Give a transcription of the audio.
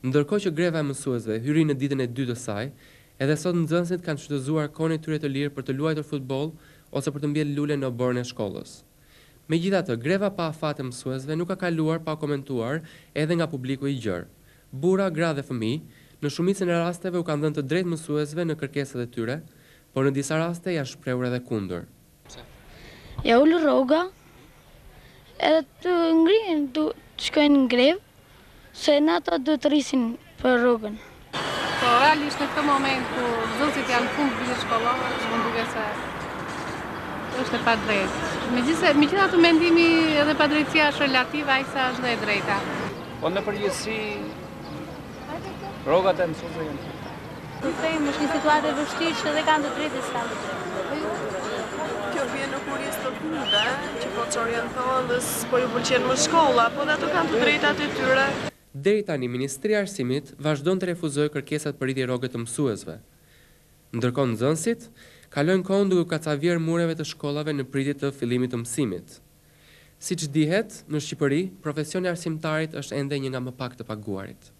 Ndërkohë që greva e mësuesve hyri në ditën e dytë të saj, edhe sot nxënësit kanë shfrytëzuar kohën e tyre të lirë për të luajtur futboll ose për të mbjellë lule në oborrin e shkollës. Megjithatë, greva pa afat e mësuesve nuk ka kaluar pa komentuar edhe nga publiku i gjerë. Burra, gra dhe fëmijë, në shumicën e rasteve u kanë dhënë të drejtë mësuesve në kërkesat e tyre, por në disa raste janë shprehur edhe kundër. Ja ul rroga, edhe të ngrihen, të shkojnë në grevë. Se nato do të rrisin për rrugën. Po, realisht në këtë moment, kur zënësit janë fund vizë shkollore, më duket se është e padrejtë. Megjithatë mendimi edhe padrejtësia është relative, ajse është dhe e drejta. Po në përgjithësi, rrogat e mësuesve janë të drejta. Është një situatë e vështirë që edhe kanë të drejtë sa. Kjo vjen në kurrizë të punëve, që po të orientohen dhe s'po ju pëlqen më shkolla, po ato kanë të drejtat e tyre. Deri tani, Ministria e Arsimit vazhdon të refuzojë kërkesat për rritje rroge të mësuesve. Ndërkohë nxënësit kalojnë kohën duke u kacavier mureve të shkollave në pritje të fillimit të mësimit. Siç dihet, në Shqipëri, profesioni arsimtarit është ende një nga më pak të paguarit.